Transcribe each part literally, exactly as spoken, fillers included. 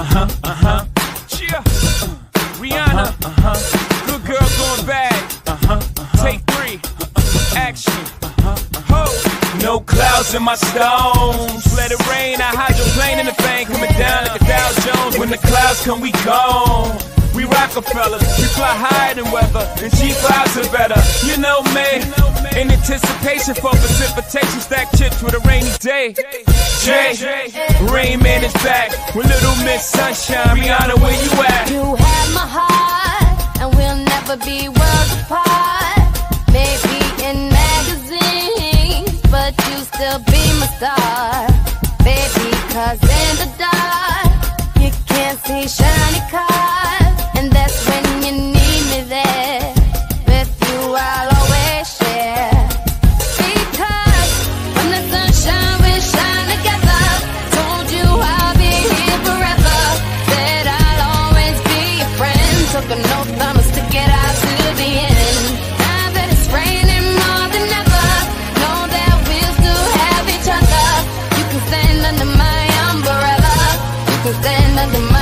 uh-huh, uh-huh. Yeah. Rihanna, uh-huh, uh-huh. Good girl going bad, uh-huh, uh-huh. Take three, uh-huh. Action, uh-huh, uh-huh. Ho. No clouds in my stones, let it rain, I hydroplane in the vein, coming down like a Dow Jones, when the clouds come we gone. We Rockefellers, we fly higher than weather, and G fives are better, you know me. In anticipation for precipitation, stack chips with a rainy day. Jay, Rain Man is back with Little Miss Sunshine. Rihanna, where you at? You have my heart, and we'll never be worlds apart. Maybe in magazines, but you still be my star. Baby, cause in the dark, you can't see shiny cars. And that's when you need me there. With you I'll always share. Because when the sunshine we shine together, told you I'll be here forever. Said I'll always be your friend. Took an oath, I'ma stick it out till the end. Now that it's raining more than ever, know that we'll still have each other. You can stand under my umbrella. You can stand under my umbrella.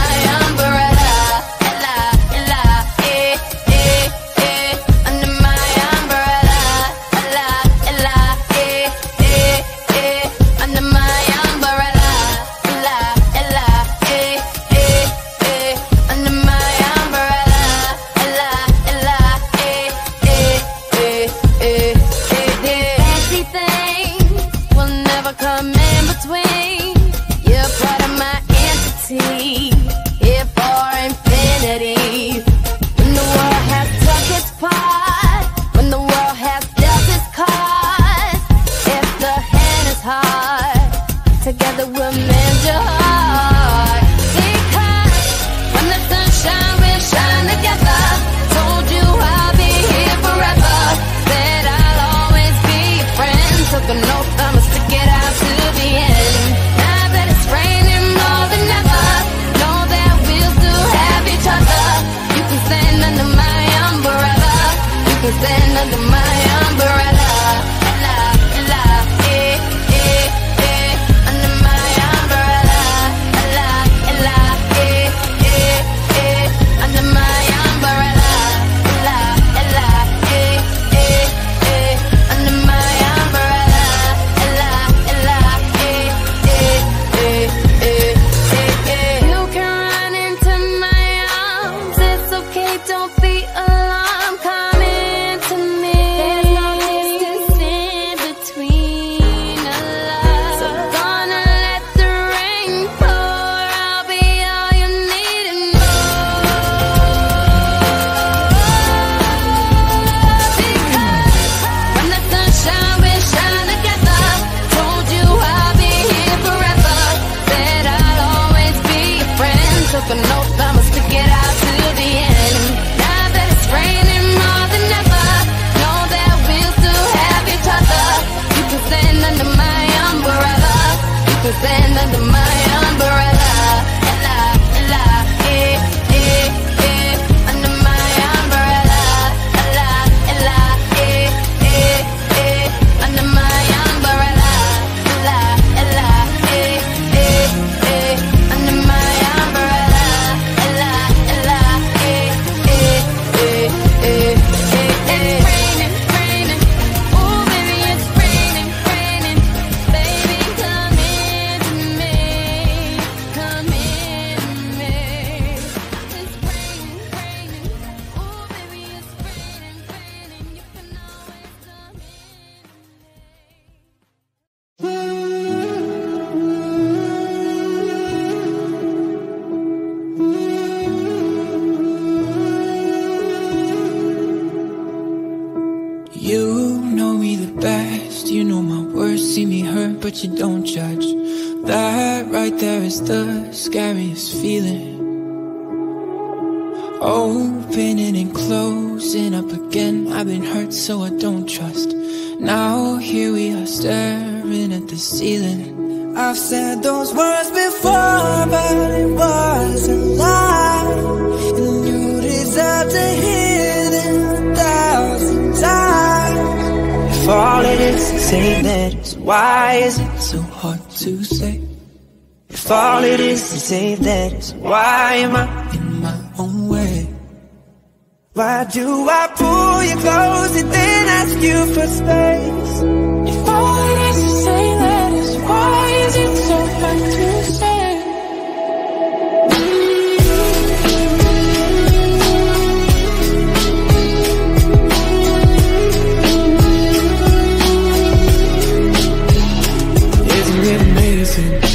Together we'll mend your heart. Because when the sunshine will shine together, told you I'll be here forever. Said I'll always be your friend. Took an oath, I'ma stick it out till the end. Now that it's raining more than ever, know that we'll still have each other. You can stand under my umbrella. You can stand under my umbrella. Took an oath, I'ma stick it out till the end. Now that it's raining more than ever, know that we'll still have each other. You can stand under my umbrella. You can stand under my umbrella. La, la, eh, eh, eh. Under my umbrella. La, la, eh, eh, eh. Under my umbrella. La, la, eh, eh, eh. Under my but you don't judge. That right there is the scariest feeling. Opening and closing up again. I've been hurt so I don't trust. Now here we are staring at the ceiling. I've said those words before, but it was a lie. And you deserve to hear them a thousand times. If all it is to say that, why is it so hard to say? If all it is to save that is why am I in my own way? Why do I pull you close and then ask you for space? If all it is to say that is why is it so hard to say?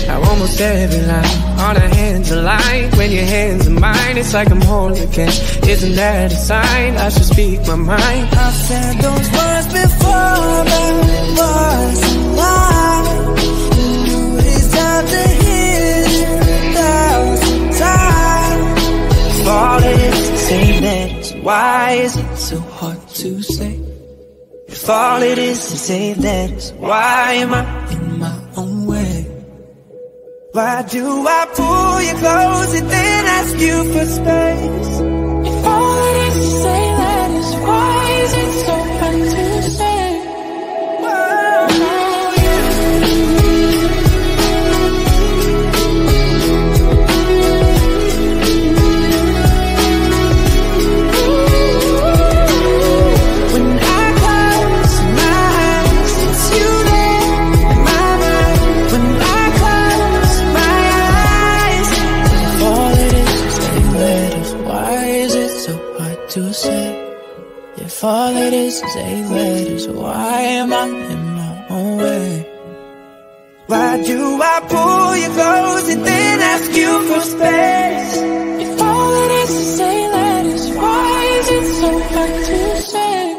How almost every line on our hands are light. When your hands are mine, it's like I'm whole again. Isn't that a sign I should speak my mind? I've said those words before, but it was a lie. You deserve to hear it a thousand times. If all it is to say that is why is it so hard to say? If all it is to say that is why am I in my own way? Why do I pull you close and then ask you for space? If all it is to say that is why is it so hard to say? Whoa, yeah. When I close my eyes, it's you there in my mind. When I to say, if all it is is eight letters, why am I in my own way? Why do I pull you close and then ask you for space? If all it is is eight letters, why is it so hard to say?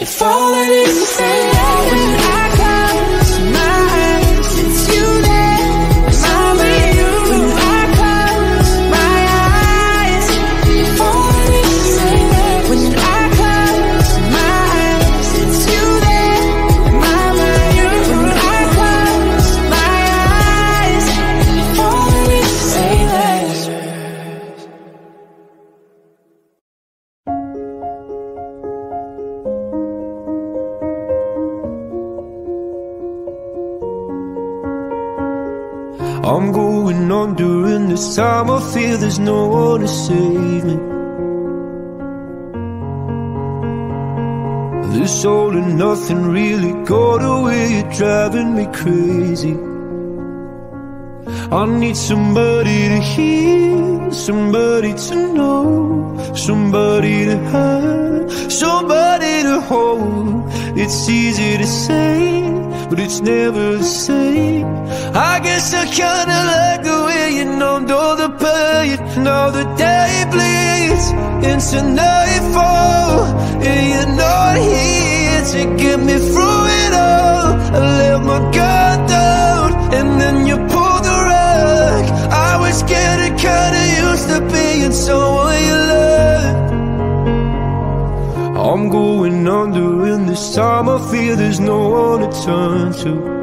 If all it is is eight letters, when I close my eyes, it's you there, it's only you. When I close my eyes, if all it is is eight letters, when I close my eyes, it's you there in my mind. When I close my eyes, if all it is to say that. I'm going on during this time, I feel there's no one to save me. This all and nothing really got away, you're driving me crazy. I need somebody to hear, somebody to know, somebody to have, somebody to hold. It's easy to say, but it's never the same. I guess I kinda like the way you numbed all the pain. Now the day bleeds into nightfall, and you're not here to get me through it all. I let my guard down, and then you pulled the rug. I was getting kinda used to being someone you loved. I'm going under in this time, I fear there's no one to turn to.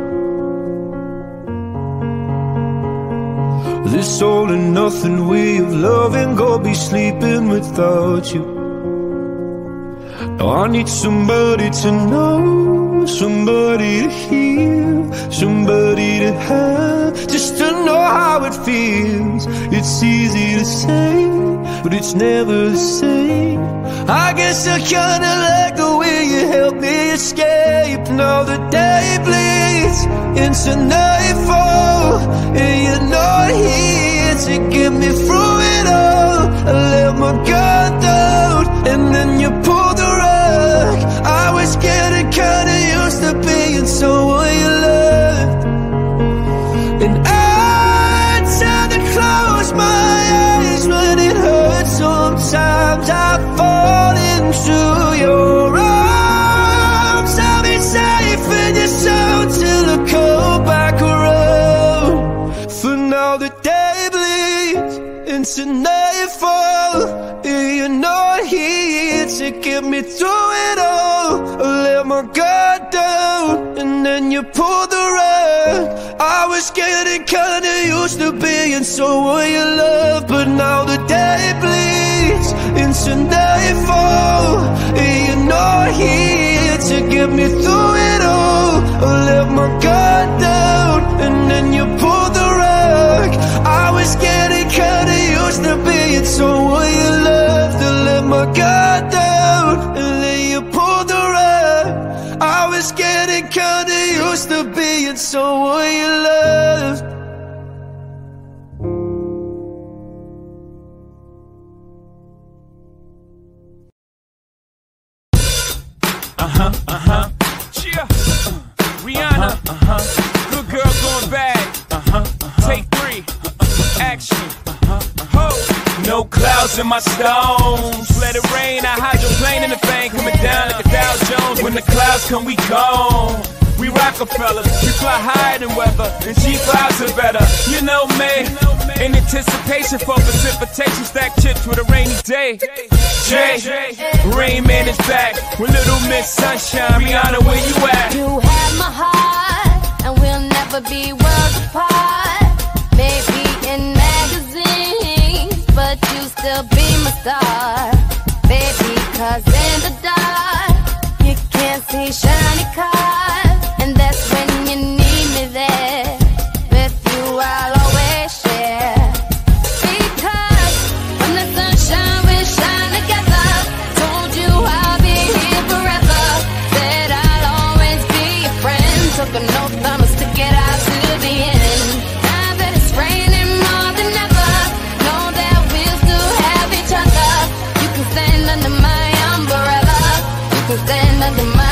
This all and nothing way of loving, gonna be sleeping without you. Now I need somebody to know, somebody to hear, somebody to have, just to know how it feels. It's easy to say, but it's never the same. I guess I kinda like the way you help me escape. Now the day bleeds into nightfall, and you're not here to get me through it all. I let my guard down, and then you pulled the rug. I was getting kinda used to being someone you loved, and I tried to close my eyes when it hurt. Sometimes I fall into your arms. I'll be safe in your soul till I come back around. For now the day bleeds into nightfall, and you're not here to get me through it all. I let my guard down, and then you pulled the rug. I was getting kinda used to being someone you love, but now the day bleeds into nightfall, and you're not here to get me through it all. I let my guard down, and then you pulled the rug. I got down and then you pulled the rug. I was getting kinda used to being someone you loved. Uh-huh, uh-huh, yeah. Rihanna, uh-huh, uh-huh. Good girl going bad, uh-huh, uh-huh. Take three, uh-huh. Action, uh-huh, uh-huh. No clouds in my stones, let it rain, I hydroplane in the bank, coming down like a Dow Jones, when the clouds come we gone. We Rockefellers, we fly higher than weather, and G fives are better, you know me. In anticipation for precipitation, stack chips with a rainy day. Jay, Rain Man is back with Little Miss Sunshine. Rihanna, where you at? You have my heart, and we'll never be worlds apart. Maybe in magazines, but you still be my star. Baby, cause in the dark, you can't see shiny cars. And that's when you need me there. With you I'll always share. Because when the sunshine we shine together, told you I'll be here forever. Said I'll always be your friend. Took an oath I'ma stick it out to the end. Now that it's raining more than ever, know that we'll still have each other. You can stand under my umbrella. You can stand under my umbrella.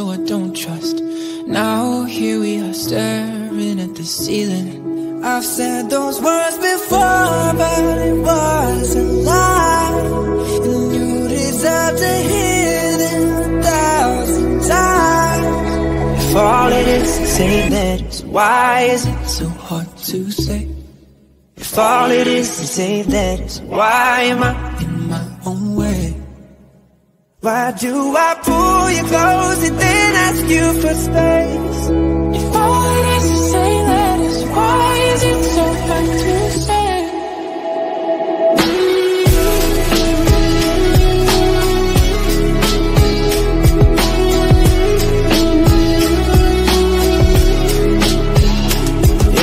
So I don't trust. Now here we are staring at the ceiling. I've said those words before, but it was a lie, and you deserve to hear them a thousand times. If all it is to say that is, why is it so hard to say? If all it is to say that is, why am I in my own way? Why do I pull you close and then ask you for space? If all it is to say that is, why is it so hard to say?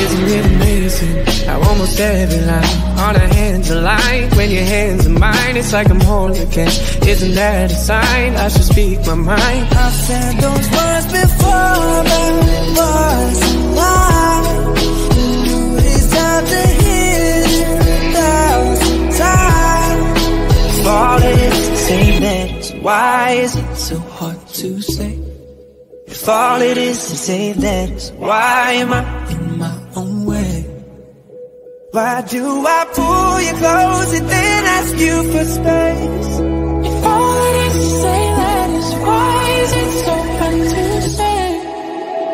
Isn't it amazing how almost every line on our hands align? When your hands are mine, it's like I'm whole again. Isn't that a sign I should speak my mind? I've said those words before, but it was a lie, and you deserve to hear it a thousand times. If all it is to say that is, why is it so hard to say? If all it is to say that is, why am I in my own way? Why do I pull you close and then ask you for space? If all it is to say that is, why is it so hard to say?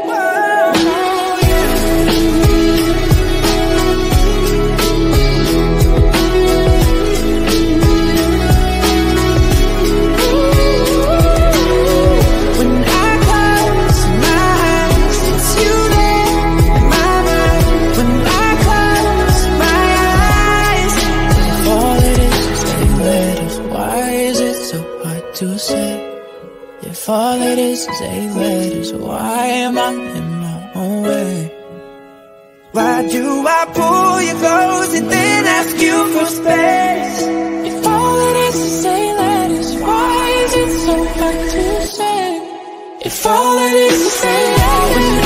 Whoa, yeah. When I close my eyes, it's you there in my mind. When I to say, if all it is is eight letters, why am I in my own way? Why do I pull you close and then ask you for space? If all it is is eight letters, why is it so hard to say? If all it is is eight letters.